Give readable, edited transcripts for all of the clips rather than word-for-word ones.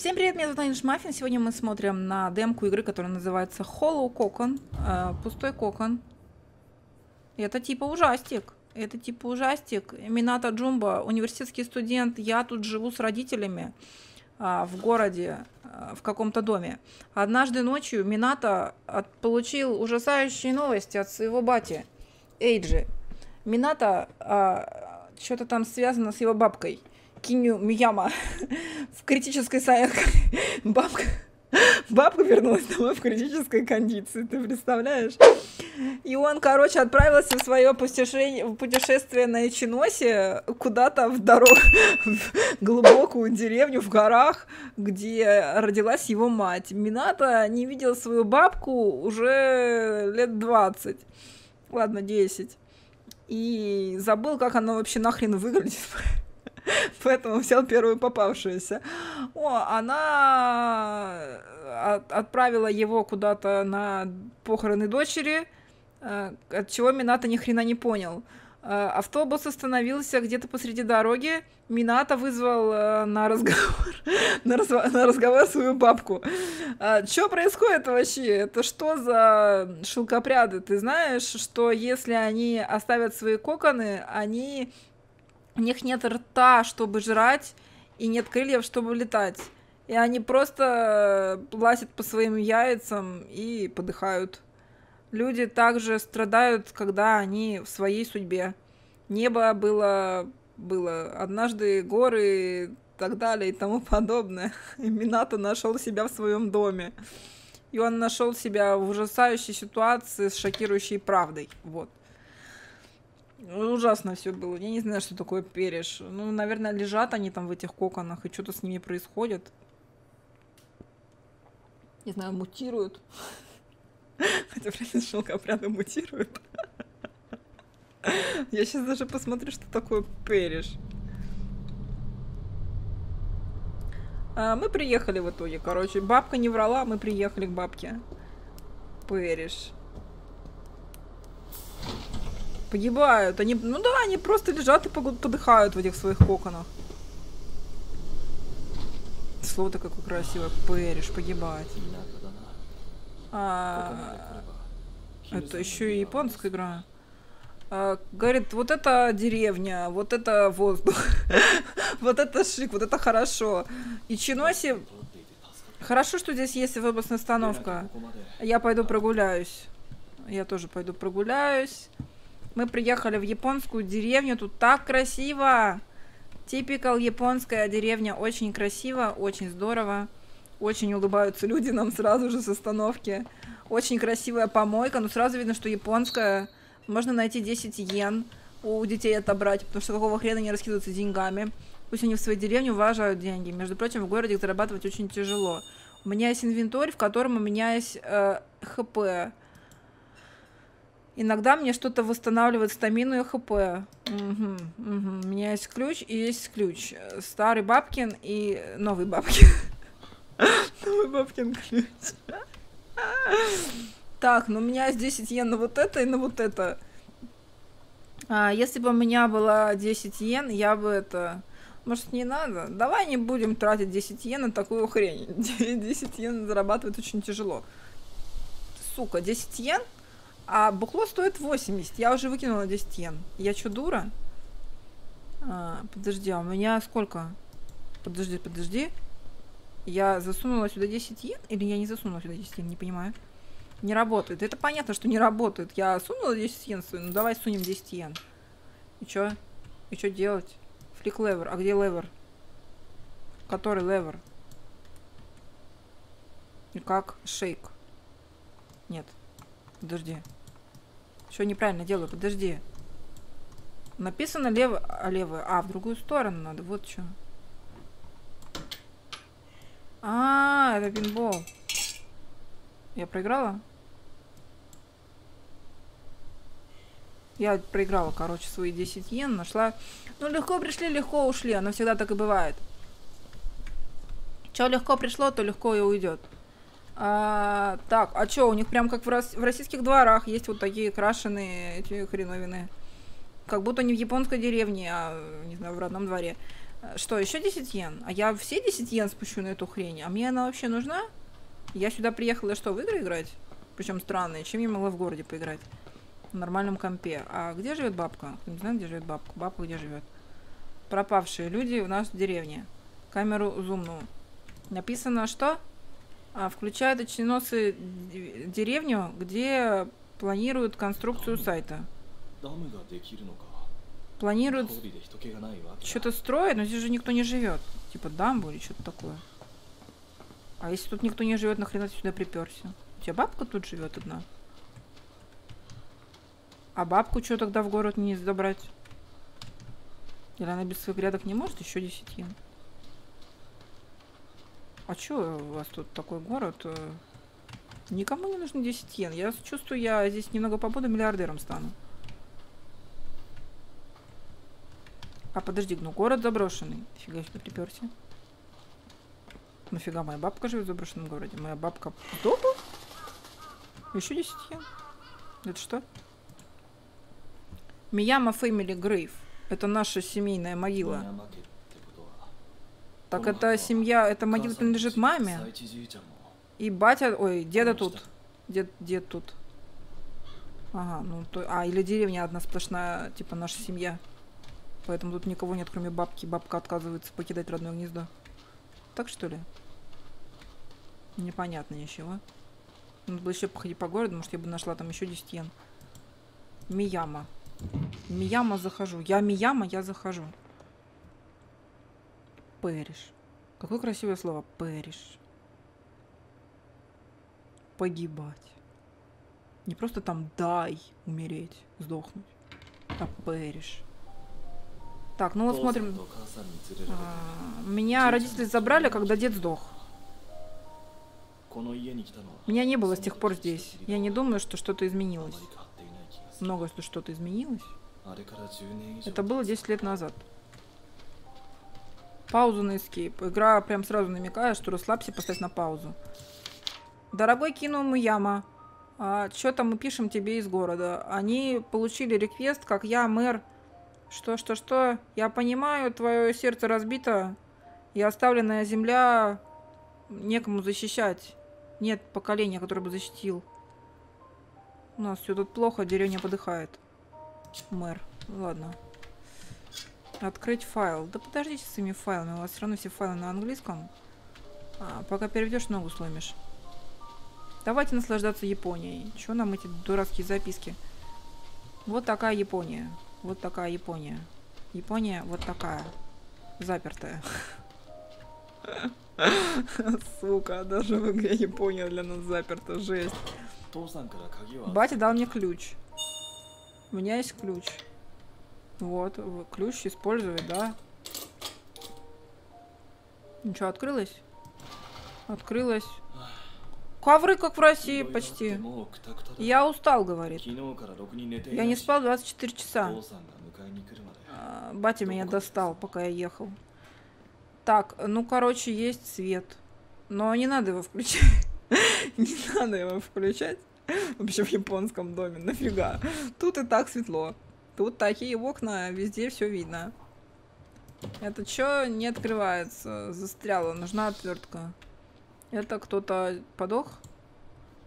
Всем привет, меня зовут Nadine Shmuffin. Сегодня мы смотрим на демку игры, которая называется Hollow Cocoon, пустой кокон. Это типа ужастик. Минато Дзюмба, университетский студент. Я тут живу с родителями в городе, в каком-то доме. Однажды ночью Минато получил ужасающие новости от своего бати Эйджи. Минато что-то там связано с его бабкой. Киню Мияма в критической бабка вернулась домой в критической кондиции, ты представляешь? И он, короче, отправился в свое путешествие на Ичиносе куда-то в дорогу, в глубокую деревню в горах, где родилась его мать. Минато не видел свою бабку уже лет 20, ладно, 10. И забыл, как она вообще нахрен выглядит. Поэтому взял первую попавшуюся. Она отправила его куда-то на похороны дочери, от чего Минато ни хрена не понял. Автобус остановился где-то посреди дороги. Минато вызвал на разговор свою бабку. Что происходит вообще? Это что за шелкопряды? Ты знаешь, что если они оставят свои коконы, у них нет рта, чтобы жрать, и нет крыльев, чтобы летать. И они просто лазят по своим яйцам и подыхают. Люди также страдают, когда они в своей судьбе. Небо было однажды, горы и так далее и тому подобное. И Минато нашел себя в своем доме. И он нашел себя в ужасающей ситуации с шокирующей правдой. Вот. Ужасно все было. Я не знаю, что такое переш. Ну, наверное, лежат они там в этих коконах, и что-то с ними происходит. Не знаю, мутируют. Хотя, блин, шелкопряды мутируют. Я сейчас даже посмотрю, что такое переш. Мы приехали в итоге, короче. Бабка не врала, мы приехали к бабке. Переш. Погибают. Они, ну да, они просто лежат и подыхают в этих своих коконах. Слово-то какое красивое. Переш, погибать. Это еще и японская игра. Говорит, вот это деревня, вот это воздух, вот это шик, вот это хорошо. Ичиносе... Хорошо, что здесь есть автобусная остановка. Я пойду прогуляюсь. Я тоже пойду прогуляюсь. Мы приехали в японскую деревню, тут так красиво. Типикал японская деревня, очень красиво, очень здорово. Очень улыбаются люди нам сразу же с остановки. Очень красивая помойка, но сразу видно, что японская. Можно найти 10 йен у детей отобрать, потому что какого хрена не раскидываются деньгами. Пусть они в своей деревне уважают деньги. Между прочим, в городе их зарабатывать очень тяжело. У меня есть инвентарь, в котором у меня есть ХП. Иногда мне что-то восстанавливает стамину и ХП. У меня есть ключ и есть ключ. Старый бабкин и новый бабкин. Новый бабкин ключ. Так, ну у меня есть 10 йен на вот это и на вот это. Если бы у меня было 10 йен, я бы это... Может, не надо? Давай не будем тратить 10 йен на такую хрень. 10 йен зарабатывать очень тяжело. Сука, 10 йен? А бухло стоит 80. Я уже выкинула 10 йен. Я что, дура? Подожди, а у меня сколько? Подожди. Я засунула сюда 10 йен? Или я не засунула сюда 10 йен? Не понимаю. Не работает. Это понятно, что не работает. Я сунула 10 йен. Ну, давай сунем 10 йен. И что? И что делать? Флик левер. А где левер? Который левер? И как? Шейк. Нет. Подожди. Что неправильно делаю? Подожди. Написано лево, левое. А, в другую сторону надо. Вот что. А, это пинбол. Я проиграла? Я проиграла, короче, свои 10 йен. Нашла. Ну, легко пришли, легко ушли. Оно всегда так и бывает. Что легко пришло, то легко и уйдет. Так, а чё, у них прям как в российских дворах есть вот такие крашеные эти хреновины. Как будто не в японской деревне, а, не знаю, в родном дворе. Что, еще 10 йен? А я все 10 йен спущу на эту хрень? А мне она вообще нужна? Я сюда приехала, что, в игры играть? Причем странные. Чем я могла в городе поиграть? В нормальном компе. А где живет бабка? Не знаю, где живет бабка. Бабка где живет? Пропавшие люди у нас в деревне. Камеру зумну. Написано, что? А, включает Ичиносэ деревню, где планируют конструкцию сайта. Планируют что-то строить, но здесь же никто не живет. Типа дамбу или что-то такое. А если тут никто не живет, нахрена ты сюда приперся? У тебя бабка тут живет одна? А бабку что тогда в город не забрать? Или она без своих грядок не может еще 10 йен? А чё у вас тут такой город? Никому не нужно 10 йен. Я чувствую, я здесь немного побуду, миллиардером стану. А подожди, ну город заброшенный. Фига себе приперся. Нафига моя бабка живет в заброшенном городе? Моя бабка дома? Еще 10 йен. Это что? Мияма Фэмили Грейв. Это наша семейная могила. Так это семья, эта могила принадлежит маме. И батя, ой, деда тут. Дед тут. Ага, ну то, а, или деревня одна сплошная, типа наша семья. Поэтому тут никого нет, кроме бабки. Бабка отказывается покидать родное гнездо. Так что ли? Непонятно ничего. Надо было еще походить по городу, может я бы нашла там еще 10 йен. Мияма. Мияма захожу. Я Мияма, я захожу. Периш. Какое красивое слово. Периш. Погибать. Не просто там дай умереть, сдохнуть. А периш. Так, ну вот смотрим. Меня родители забрали, когда дед сдох. Меня не было с тех пор здесь. Я не думаю, что что-то изменилось. Много что что-то изменилось. Это было 10 лет назад. Паузу на эскейп. Игра прям сразу намекает, что расслабься, поставь на паузу. Дорогой Киню Мияма, что-то мы пишем тебе из города. Они получили реквест, как я, мэр. Что? Я понимаю, твое сердце разбито. И оставленная земля некому защищать. Нет поколения, которое бы защитил. У нас все тут плохо, деревня подыхает. Мэр. Ладно. Открыть файл. Да подождите с этими файлами. У вас все равно все файлы на английском. А, пока переведешь, ногу сломишь. Давайте наслаждаться Японией. Чего нам эти дурацкие записки? Вот такая Япония. Вот такая Япония. Япония вот такая. Запертая. Сука, даже в игре Япония для нас заперта. Жесть. Батя дал мне ключ. У меня есть ключ. Вот, ключ использовать, да. Ничего, открылось? Открылось. Ковры, как в России, почти. Я устал, говорит. Я не спал 24 часа. Батя меня достал, пока я ехал. Так, ну, короче, есть свет. Но не надо его включать. Не надо его включать. Вообще в японском доме, нафига. Тут и так светло. Тут такие окна, везде все видно. Это что не открывается? Застряло, нужна отвертка. Это кто-то подох?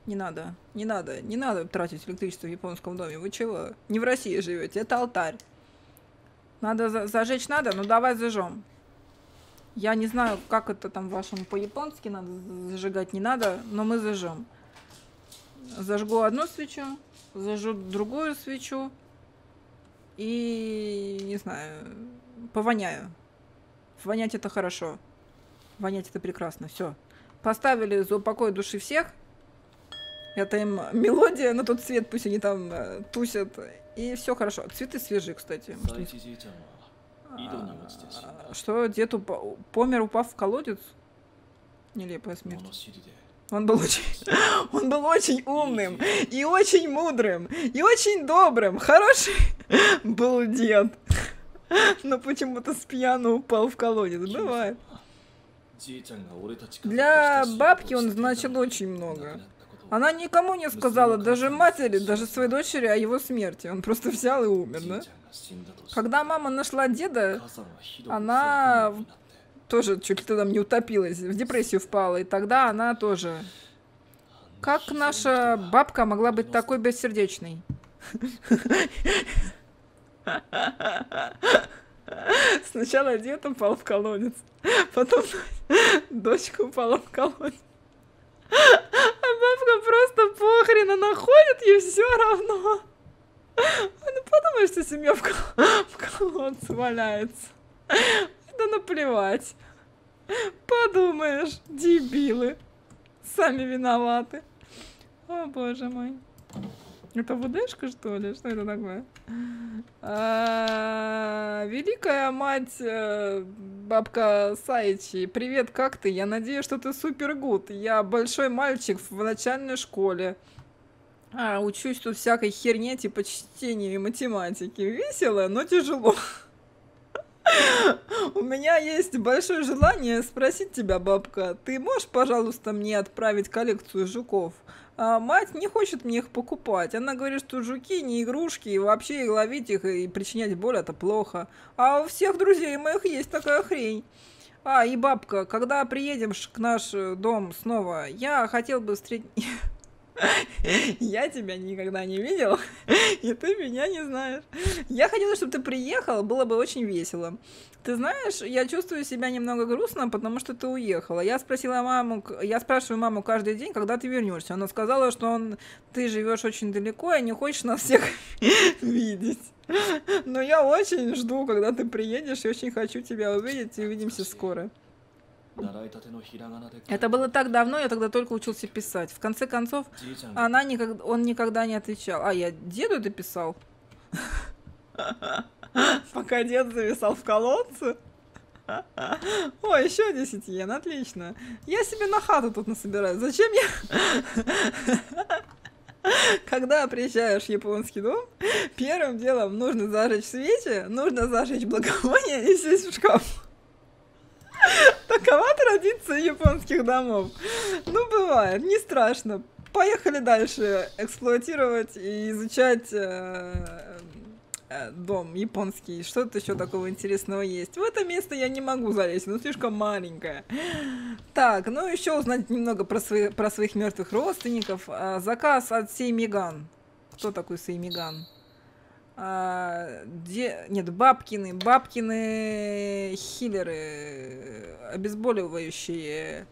Не надо, не надо, не надо тратить электричество в японском доме. Вы чего? Не в России живете, это алтарь. Надо зажечь надо? Ну давай зажжем. Я не знаю, как это там вашему по-японски надо, зажигать не надо, но мы зажжем. Зажгу одну свечу, зажгу другую свечу. И, не знаю, повоняю. Вонять это хорошо. Вонять это прекрасно. Все. Поставили за упокой души всех. Это им мелодия, но тут свет, пусть они там тусят. И все хорошо. Цветы свежие, кстати. Что, дед помер, упав в колодец? Нелепая смерть. Он был очень умным, и очень мудрым, и очень добрым. Хороший был дед. Но почему-то с пьяну упал в колодец. Бывает. Для бабки он значил очень много. Она никому не сказала, даже матери, даже своей дочери о его смерти. Он просто взял и умер, да? Когда мама нашла деда, она тоже чуть ли там не утопилась, в депрессию впала. И тогда она тоже... Как наша бабка могла быть такой бессердечной? Сначала дед упал в колодец, потом дочка упала в колодец. А бабка просто похрен, она ходит, ей все равно. Она подумает, что семья в колодце валяется. Да наплевать. Подумаешь, дебилы. Сами виноваты. О, боже мой. Это ВДшка, что ли? Что это такое? Великая мать, бабка Саичи, привет, как ты? Я надеюсь, что ты супергуд. Я большой мальчик в начальной школе. Учусь тут всякой херне, типа чтения и математики. Весело, но тяжело. У меня есть большое желание спросить тебя, бабка. Ты можешь, пожалуйста, мне отправить коллекцию жуков? А мать не хочет мне их покупать. Она говорит, что жуки не игрушки, и вообще ловить их и причинять боль — это плохо. А у всех друзей моих есть такая хрень. А, и бабка, когда приедем к наш дом снова, я хотел бы встретить... Я тебя никогда не видел, и ты меня не знаешь. Я хотела, чтобы ты приехал, было бы очень весело. Ты знаешь, я чувствую себя немного грустно, потому что ты уехала. Я спросила маму, я спрашиваю маму каждый день, когда ты вернешься. Она сказала, что ты живешь очень далеко и не хочешь нас всех видеть. Но я очень жду, когда ты приедешь, и очень хочу тебя увидеть, и увидимся скоро. Это было так давно, я тогда только учился писать. В конце концов, он никогда не отвечал. А, я деду это писал? Пока дед зависал в колодце. О, еще 10 йен, отлично. Я себе на хату тут насобираю. Зачем я... Когда приезжаешь в японский дом, первым делом нужно зажечь свечи, нужно зажечь благовоние и сесть в шкаф. Такова традиция японских домов. Ну, бывает, не страшно. Поехали дальше эксплуатировать и изучать дом японский. Что-то еще такого интересного есть. В это место я не могу залезть, оно слишком маленькое. Так, ну еще узнать немного про своих мертвых родственников. Заказ от Сеймиган. Кто такой Сеймиган? Нет, бабкины хилеры, обезболивающие.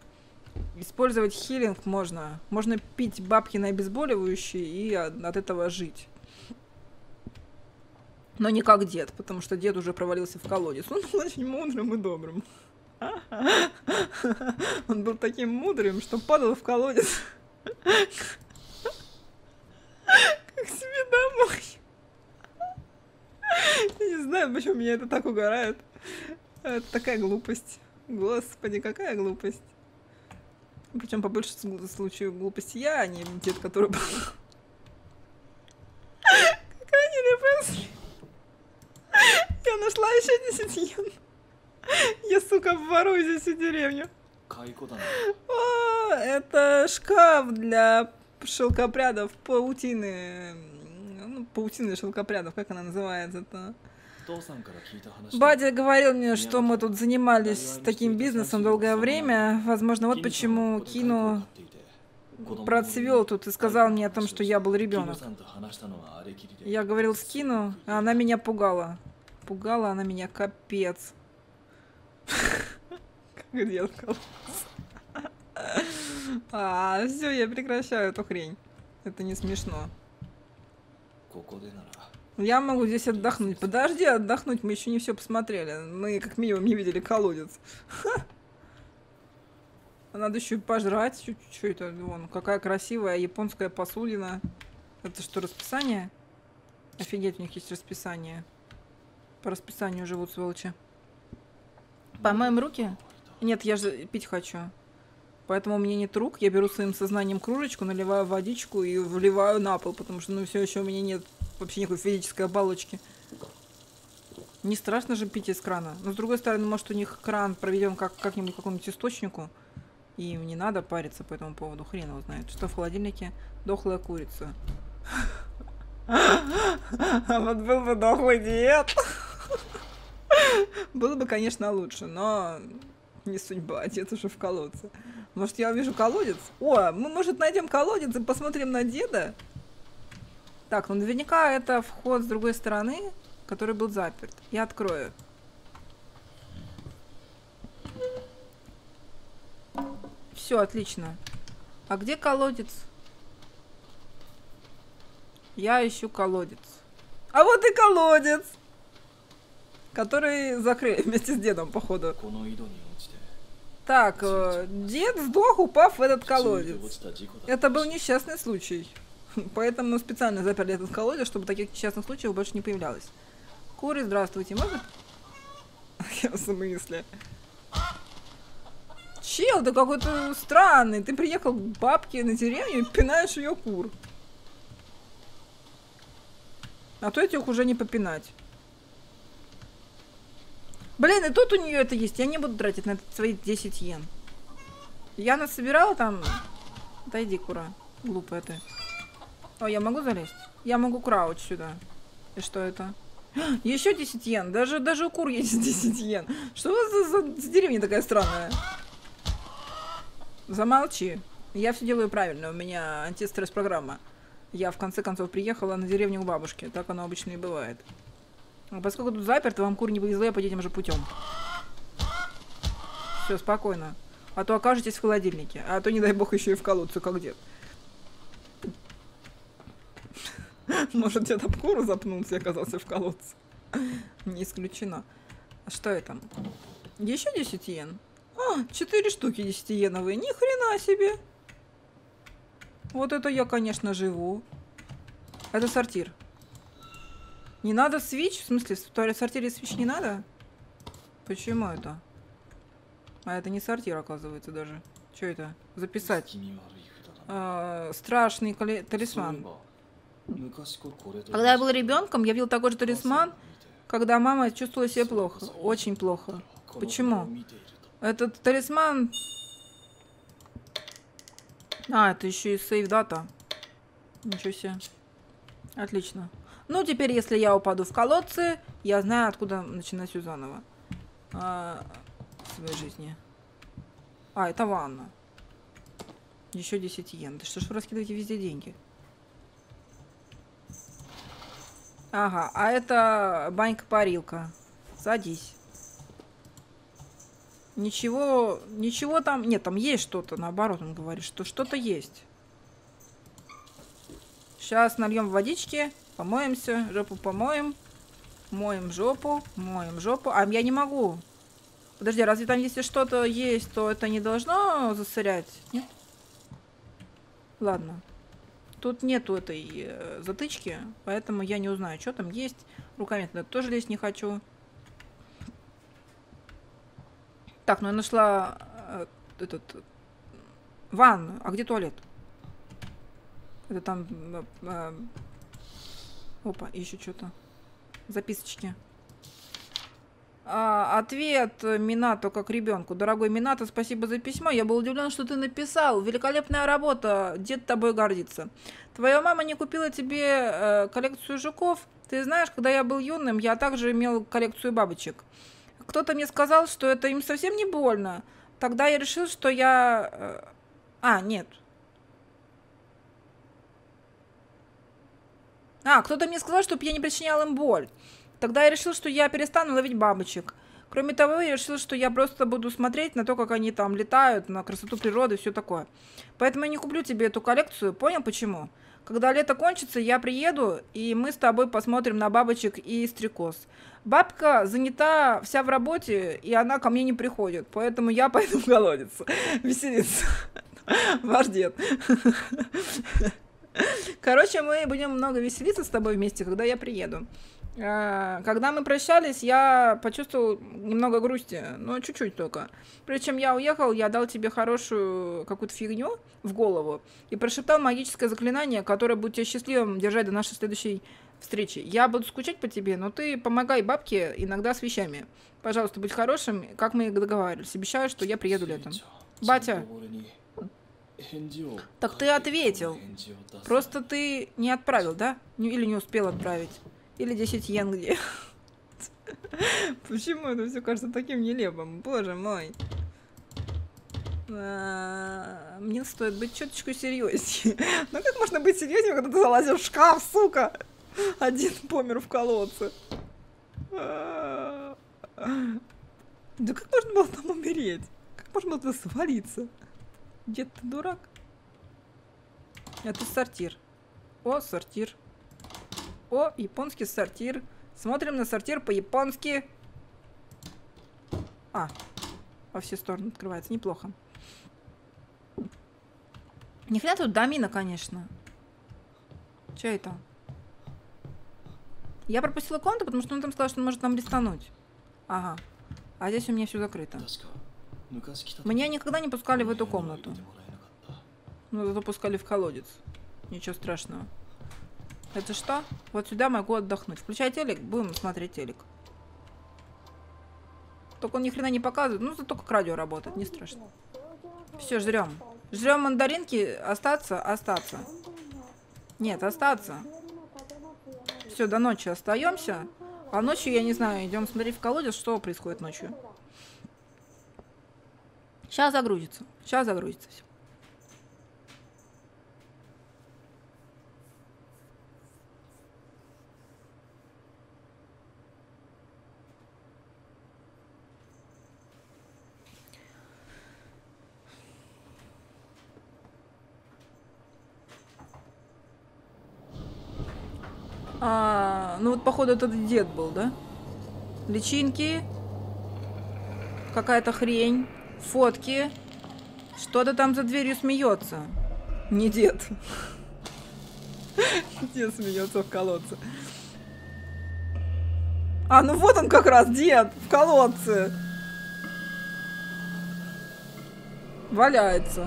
Использовать хилинг можно. Можно пить бабкины обезболивающие и от этого жить. Но не как дед, потому что дед уже провалился в колодец. Он был очень мудрым и добрым. Он был таким мудрым, что падал в колодец. Как себе домой. Я не знаю, почему меня это так угорает. Это такая глупость. Господи, какая глупость. Причем по большему случаю глупость я, а не дед, который был. Какая нелепая мысль. Я нашла еще 10 йен. Я, сука, ворую здесь всю деревню. О, это шкаф для шелкопрядов, паутины... Паутина шелкопрядов, как она называется-то? Бадя говорил мне, что мы тут занимались таким бизнесом долгое время. Возможно, вот почему Кину процвел тут и сказал мне о том, что я был ребенок. Я говорил с Кину, а она меня пугала. Пугала она меня, капец. Как делка. А, все, я прекращаю эту хрень. Это не смешно. Я могу здесь отдохнуть. Подожди, отдохнуть, мы еще не все посмотрели. Мы как минимум не видели колодец. Ха. Надо еще и пожрать. Что это? Вон, какая красивая японская посудина. Это что, расписание? Офигеть, у них есть расписание. По расписанию живут, сволочи. Помоем руки? Нет, я же пить хочу. Поэтому у меня нет рук, я беру своим сознанием кружечку, наливаю водичку и вливаю на пол, потому что, ну, все еще у меня нет вообще никакой физической оболочки. Не страшно же пить из крана. Но, с другой стороны, может, у них кран проведем как-нибудь к какому-нибудь источнику, И им не надо париться по этому поводу, хрен его знает. Что в холодильнике? Дохлая курица. Вот был бы дохлый диет. Было бы, конечно, лучше, но не судьба, дед уже в колодце. Может, я увижу колодец? О, мы, может, найдем колодец и посмотрим на деда? Так, ну наверняка это вход с другой стороны, который был заперт. Я открою. Все, отлично. А где колодец? Я ищу колодец. А вот и колодец! Который закрыли вместе с дедом, походу. Так, дед сдох, упав в этот колодец. Это был несчастный случай. Поэтому специально заперли этот колодец, чтобы таких несчастных случаев больше не появлялось. Куры, здравствуйте, может? Я в смысле? Чел, ты какой-то странный. Ты приехал к бабке на деревню и пинаешь ее кур. А то этих уже не попинать. Блин, и тут у нее это есть. Я не буду тратить на свои 10 йен. Я нас собирала там... Отойди, кура. Глупая ты. О, я могу залезть? Я могу крауч сюда. И что это? Еще 10 йен. Даже у кур есть 10 йен. Что у вас за деревня такая странная? Замолчи. Я все делаю правильно. У меня антистресс-программа. Я, в конце концов, приехала на деревню у бабушки. Так оно обычно и бывает. Поскольку тут заперто, вам кур не повезло, я по детям же путем. Все, спокойно. А то окажетесь в холодильнике. А то, не дай бог, еще и в колодце, как дед. Может, дед об куру запнулся и оказался в колодце. Не исключено. Что это? Еще 10 йен? А, 4 штуки 10-йеновые. Ни хрена себе. Вот это я, конечно, живу. Это сортир. Не надо свич? В смысле, в сортире свич не надо? Почему это? А это не сортир, оказывается, даже. Что это? Записать. Страшный талисман. Когда я был ребенком, я видел такой же талисман, когда мама чувствовала себя плохо. Очень плохо. Почему? Этот талисман... А, это еще и сейв-дата. Ничего себе. Отлично. Ну, теперь, если я упаду в колодцы, я знаю, откуда начинать все заново. В своей жизни. А, это ванна. Еще 10 йен. Да что ж вы раскидываете везде деньги? Ага, а это банька-парилка. Садись. Ничего, ничего там... Нет, там есть что-то, наоборот, он говорит, что что-то есть. Сейчас нальем водички. Помоемся, жопу помоем. Моем жопу, моем жопу. А я не могу. Подожди, разве там если что-то есть, то это не должно засорять? Нет? Ладно. Тут нету этой затычки, поэтому я не узнаю, что там есть. Руками туда тоже лезть не хочу. Так, ну я нашла ванну. А где туалет? Это там... Опа, еще что-то. Записочки. Ответ Минато как ребенку. Дорогой Минато, спасибо за письмо. Я был удивлен, что ты написал. Великолепная работа. Дед тобой гордится. Твоя мама не купила тебе коллекцию жуков. Ты знаешь, когда я был юным, я также имел коллекцию бабочек. Кто-то мне сказал, что это им совсем не больно. Тогда я решил, что я... нет. Кто-то мне сказал, чтобы я не причинял им боль. Тогда я решил, что я перестану ловить бабочек. Кроме того, я решил, что я просто буду смотреть на то, как они там летают, на красоту природы и все такое. Поэтому я не куплю тебе эту коллекцию. Понял, почему? Когда лето кончится, я приеду, и мы с тобой посмотрим на бабочек и стрекоз. Бабка занята вся в работе, и она ко мне не приходит. Поэтому я пойду в колодец. Веселиться. Ваш дед. Короче, мы будем много веселиться с тобой вместе, когда я приеду. Когда мы прощались, я почувствовал немного грусти, но чуть-чуть только. Прежде чем я уехал, я дал тебе хорошую какую-то фигню в голову и прошептал магическое заклинание, которое будет тебя счастливым держать до нашей следующей встречи. Я буду скучать по тебе, но ты помогай бабке иногда с вещами. Пожалуйста, будь хорошим, как мы и договаривались. Обещаю, что я приеду летом. Батя, так ты ответил. Просто ты не отправил, да? Или не успел отправить. Или 10 йен где. Почему это все кажется таким нелепым? Боже мой. Мне стоит быть чуточку серьезнее. Ну как можно быть серьезнее, когда ты залазил в шкаф, сука? Один помер в колодце. Да как можно было там умереть? Как можно было свалиться? Дед, ты дурак? Это сортир. О, сортир. О, японский сортир. Смотрим на сортир по-японски. А, во все стороны открывается. Неплохо. Ни хрена тут домина, конечно. Че это? Я пропустила комнату, потому что он там сказал, что он может нам рестануть. Ага. А здесь у меня все закрыто. Меня никогда не пускали в эту комнату. Но зато пускали в колодец. Ничего страшного. Это что? Вот сюда могу отдохнуть. Включай телек, будем смотреть телек. Только он ни хрена не показывает. Ну, зато как радио работает, не страшно. Все, жрем. Жрем мандаринки. Остаться? Остаться. Нет, остаться. Все, до ночи остаемся. А ночью, я не знаю, идем смотреть в колодец, что происходит ночью. Сейчас загрузится. Сейчас загрузится все. Ну вот, походу, этот дед был, да? Личинки. Какая-то хрень. Фотки. Что-то там за дверью смеется. Не дед. Дед смеется в колодце. А, ну вот он как раз, дед, в колодце. Валяется.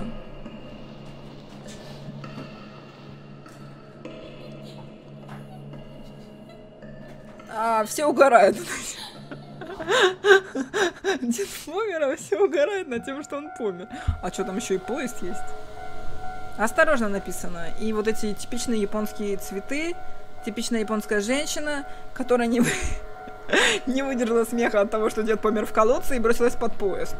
А, все угорают. Дед помер, а все угорают над тем, что он помер. А что, там еще и поезд есть? Осторожно написано. И вот эти типичные японские цветы, типичная японская женщина, которая не выдержала смеха от того, что дед помер в колодце, и бросилась под поезд.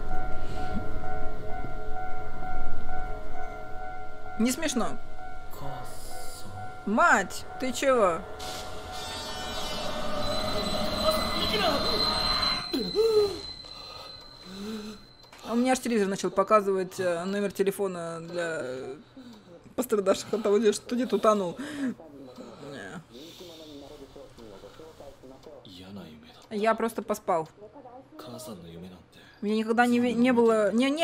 Не смешно. Мать, ты чего? У меня аж телевизор начал показывать номер телефона для пострадавших от того, что дед утонул. Я просто поспал. У меня никогда не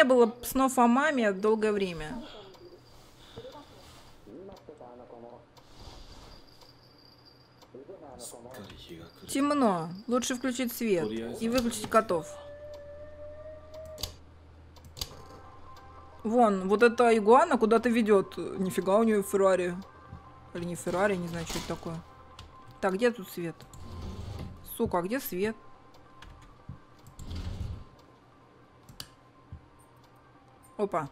было снов о маме долгое время. Темно. Лучше включить свет и выключить котов. Вон, вот эта игуана куда-то ведет. Нифига у нее Феррари. Или не Феррари, не знаю, что это такое. Так, где тут свет? Сука, а где свет? Опа.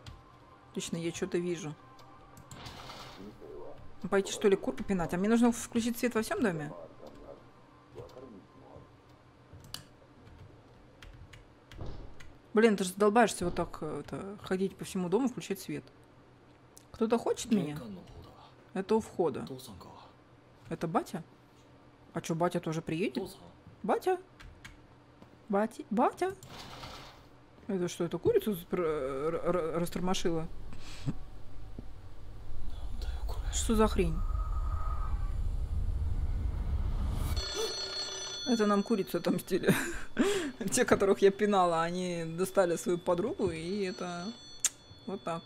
Отлично, я что-то вижу. Пойти, что ли, кур попинать? А мне нужно включить свет во всем доме? Блин, ты же задолбаешься вот так это, ходить по всему дому, включать свет. Кто-то хочет меня? Это у входа. Это батя? А что, батя тоже приедет? Батя? Батя? Батя? Это что, это курицу растормошила? Что за хрень? Это нам курицу отомстили. Те, которых я пинала, они достали свою подругу, и это... Вот так.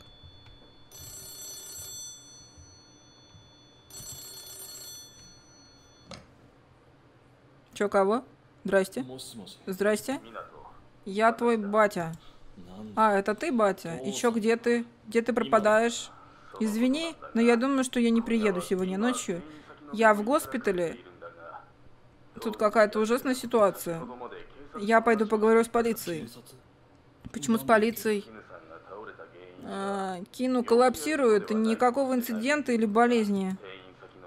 Чё, кого? Здрасте. Здрасте. Я твой батя. А, это ты, батя? И чё, где ты? Где ты пропадаешь? Извини, но я думаю, что я не приеду сегодня ночью. Я в госпитале. Тут какая-то ужасная ситуация. Я пойду поговорю с полицией. Почему с полицией? Кину коллапсирует, никакого инцидента или болезни.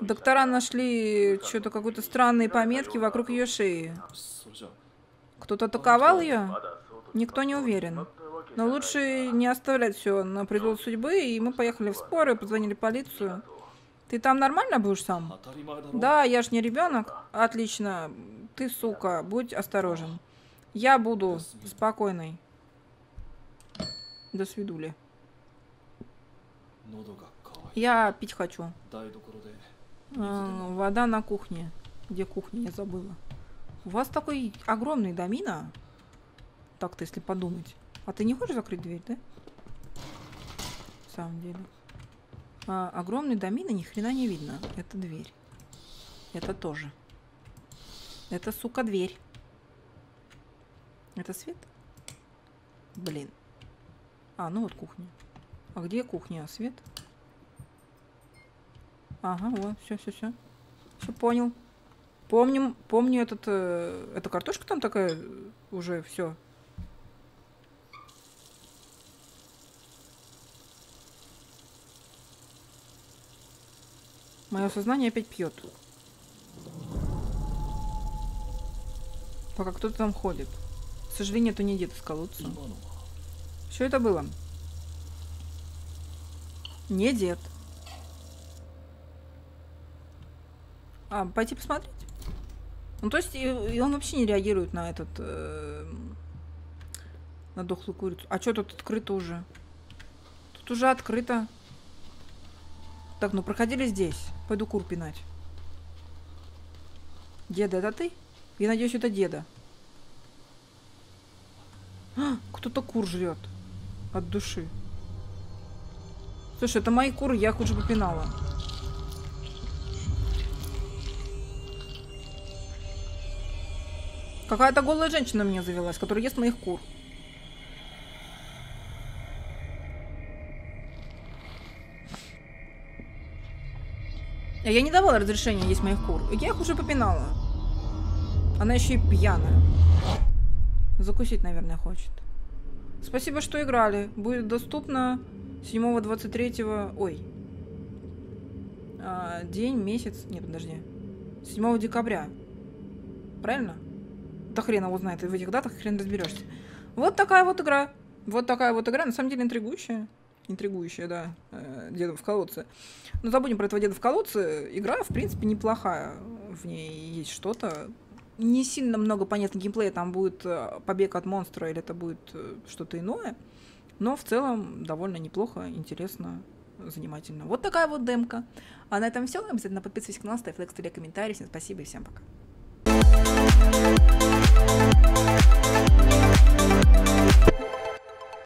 Доктора нашли что-то, какие-то странные пометки вокруг ее шеи. Кто-то атаковал ее? Никто не уверен. Но лучше не оставлять все на произвол судьбы, и мы поехали в скорую, позвонили в полицию. Ты там нормально будешь сам? Да, я ж не ребенок. Отлично. Ты, сука, будь осторожен. Я буду спокойной. До свидули. Я пить хочу. Вода на кухне. Где кухня? Я забыла. У вас такой огромный домино. Так-то, если подумать. А ты не хочешь закрыть дверь, да? В самом деле. Огромный домино, ни хрена не видно. Это дверь. Это тоже. Это, сука, дверь. Это свет? Блин. А, ну вот кухня. А где кухня? Свет? Ага, вот, все. Все понял. Помню этот... эта картошка там такая уже, все. Мое сознание опять пьет. Пока кто-то там ходит. К сожалению, это не дети сколутся. Что это было? Не дед. А, пойти посмотреть? Ну, то есть, и он вообще не реагирует на этот... на дохлую курицу. А что тут открыто уже? Тут уже открыто. Так, ну проходили здесь. Пойду кур пинать. Деда, это ты? Я надеюсь, это деда. А, кто-то кур жрет. От души. Слушай, это мои куры, я их уже попинала. Какая-то голая женщина мне завелась, которая ест моих кур. Я не давала разрешения есть моих кур. Я их уже попинала. Она еще и пьяная. Закусить, наверное, хочет. Спасибо, что играли. Будет доступно 7-23... Ой. День, месяц... Нет, подожди. 7 декабря. Правильно? Да хрен его знает. И в этих датах хрен разберешься. Вот такая вот игра. Вот такая вот игра. На самом деле интригующая. Интригующая, да, деда в колодце. Но забудем про этого деда в колодце. Игра, в принципе, неплохая. В ней есть что-то. Не сильно много понятно геймплея. Там будет побег от монстра или это будет что-то иное. Но в целом довольно неплохо, интересно, занимательно. Вот такая вот демка. А на этом все. Обязательно подписывайтесь на канал, ставь лайк, ставь комментарий. Всем спасибо и всем пока.